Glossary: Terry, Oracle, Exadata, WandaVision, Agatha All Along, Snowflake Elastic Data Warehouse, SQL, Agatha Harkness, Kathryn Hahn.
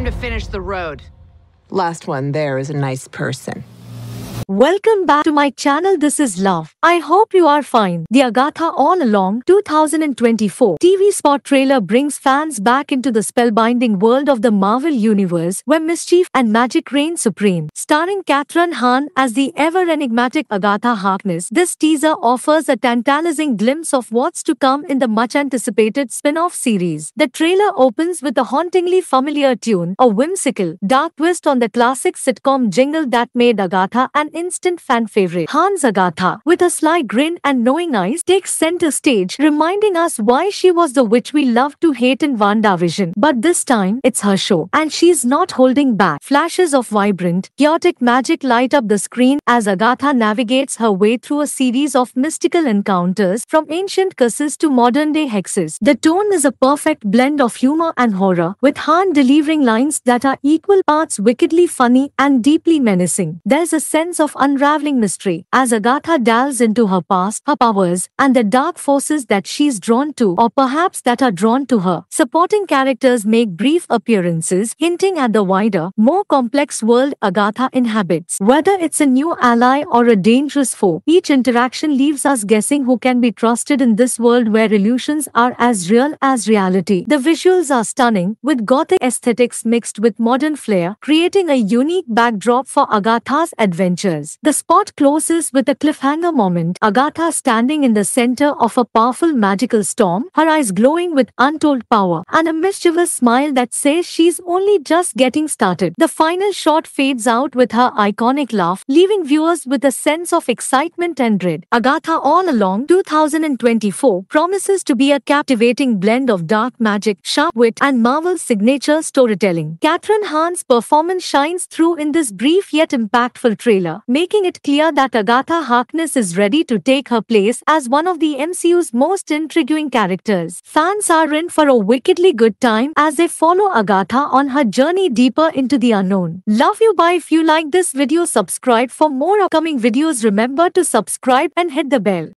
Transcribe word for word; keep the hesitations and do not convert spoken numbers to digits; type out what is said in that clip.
time to finish the road. Last one there is a nice person. Welcome back to my channel. This is Love. I hope you are fine. The Agatha All Along two thousand twenty-four T V spot trailer brings fans back into the spellbinding world of the Marvel Universe where mischief and magic reign supreme. Starring Kathryn Hahn as the ever enigmatic Agatha Harkness, this teaser offers a tantalizing glimpse of what's to come in the much-anticipated spin-off series. The trailer opens with a hauntingly familiar tune, a whimsical, dark twist on the classic sitcom jingle that made Agatha an instant fan favorite. Hahn's Agatha, with a sly grin and knowing eyes, takes center stage, reminding us why she was the witch we loved to hate in WandaVision. But this time, it's her show, and she's not holding back. Flashes of vibrant, chaotic magic light up the screen as Agatha navigates her way through a series of mystical encounters, from ancient curses to modern-day hexes. The tone is a perfect blend of humor and horror, with Hahn delivering lines that are equal parts wickedly funny and deeply menacing. There's a sense of unraveling mystery as Agatha delves into her past, her powers, and the dark forces that she's drawn to, or perhaps that are drawn to her. Supporting characters make brief appearances, hinting at the wider, more complex world Agatha inhabits. Whether it's a new ally or a dangerous foe, each interaction leaves us guessing who can be trusted in this world where illusions are as real as reality. The visuals are stunning, with gothic aesthetics mixed with modern flair, creating a unique backdrop for Agatha's adventures. The spot closes with a cliffhanger moment, Agatha standing in the center of a powerful magical storm, her eyes glowing with untold power, and a mischievous smile that says she's only just getting started. The final shot fades out with her iconic laugh, leaving viewers with a sense of excitement and dread. Agatha All Along two thousand twenty-four promises to be a captivating blend of dark magic, sharp wit, and Marvel's signature storytelling. Kathryn Hahn's performance shines through in this brief yet impactful trailer, making it clear that Agatha Harkness is ready to take her place as one of the M C U's most intriguing characters. Fans are in for a wickedly good time as they follow Agatha on her journey deeper into the unknown. Love you, bye. If you like this video, subscribe for more upcoming videos. Remember to subscribe and hit the bell.